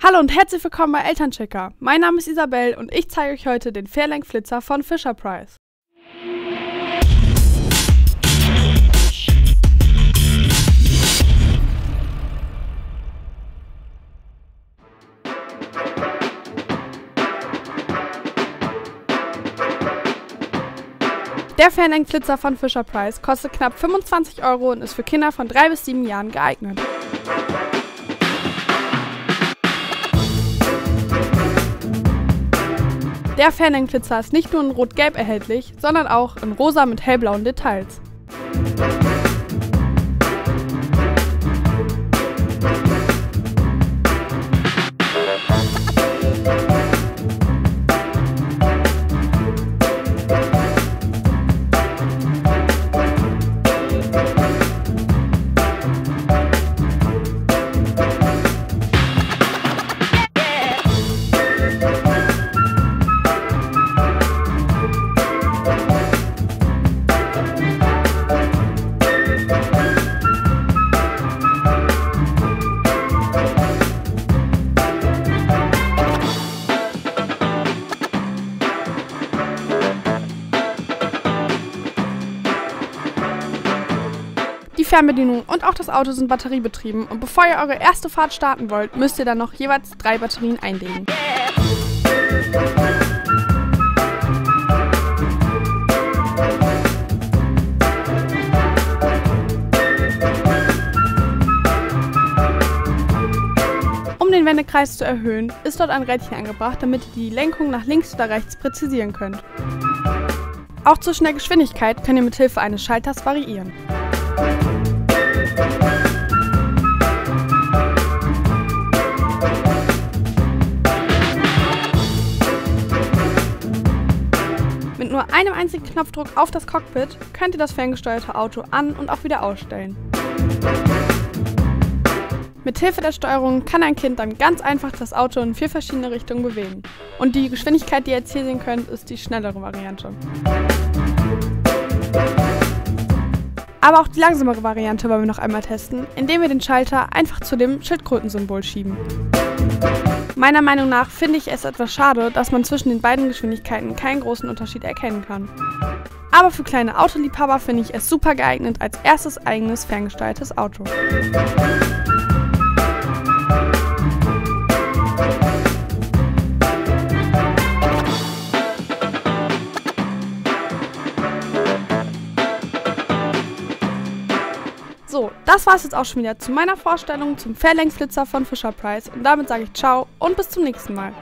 Hallo und herzlich willkommen bei Elternchecker. Mein Name ist Isabel und ich zeige euch heute den Fernlenkflitzer von Fisher-Price. Der Fernlenkflitzer von Fisher-Price kostet knapp 25 € und ist für Kinder von 3 bis 7 Jahren geeignet. Der Fernlenkflitzer ist nicht nur in Rot-Gelb erhältlich, sondern auch in Rosa mit hellblauen Details. Die Fernbedienung und auch das Auto sind batteriebetrieben und bevor ihr eure erste Fahrt starten wollt, müsst ihr dann noch jeweils 3 Batterien einlegen. Um den Wendekreis zu erhöhen, ist dort ein Rädchen angebracht, damit ihr die Lenkung nach links oder rechts präzisieren könnt. Auch zwischen der Geschwindigkeit könnt ihr mit Hilfe eines Schalters variieren. Mit nur einem einzigen Knopfdruck auf das Cockpit könnt ihr das ferngesteuerte Auto an- und auch wieder ausstellen. Mit Hilfe der Steuerung kann ein Kind dann ganz einfach das Auto in 4 verschiedene Richtungen bewegen. Und die Geschwindigkeit, die ihr jetzt hier sehen könnt, ist die schnellere Variante. Aber auch die langsamere Variante wollen wir noch einmal testen, indem wir den Schalter einfach zu dem Schildkrötensymbol schieben. Meiner Meinung nach finde ich es etwas schade, dass man zwischen den beiden Geschwindigkeiten keinen großen Unterschied erkennen kann. Aber für kleine Autoliebhaber finde ich es super geeignet als erstes eigenes ferngesteuertes Auto. So, das war's jetzt auch schon wieder zu meiner Vorstellung zum Fernlenkflitzer von Fisher-Price und damit sage ich ciao und bis zum nächsten Mal.